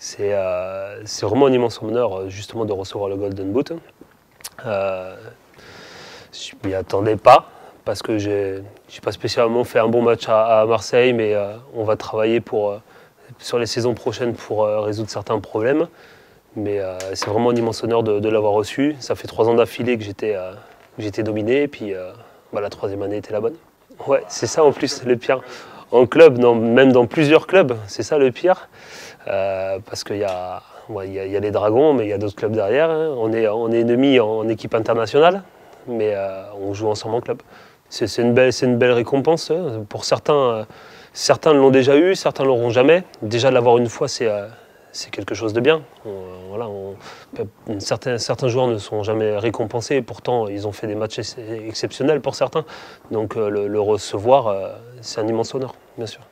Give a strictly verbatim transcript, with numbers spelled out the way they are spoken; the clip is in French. C'est euh, vraiment un immense honneur justement de recevoir le Golden Boot. Euh, je ne m'y attendais pas parce que je n'ai pas spécialement fait un bon match à, à Marseille, mais euh, on va travailler pour, euh, sur les saisons prochaines pour euh, résoudre certains problèmes. Mais euh, c'est vraiment un immense honneur de, de l'avoir reçu. Ça fait trois ans d'affilée que j'étais euh, dominé et puis euh, bah, la troisième année était la bonne. Ouais, c'est ça en plus le pire. En club, dans, même dans plusieurs clubs, c'est ça le pire. Euh, parce qu'il y, ouais, y, a, y a les Dragons, mais il y a d'autres clubs derrière. Hein. On est, on est ennemis en, en équipe internationale, mais euh, on joue ensemble en club. C'est une, une belle récompense. Hein. Pour certains, euh, certains l'ont déjà eu, certains ne l'auront jamais. Déjà, de l'avoir une fois, c'est euh, quelque chose de bien. On, voilà, on, certains, certains joueurs ne sont jamais récompensés, pourtant, ils ont fait des matchs ex exceptionnels pour certains. Donc, euh, le, le recevoir, euh, c'est un immense honneur, bien sûr.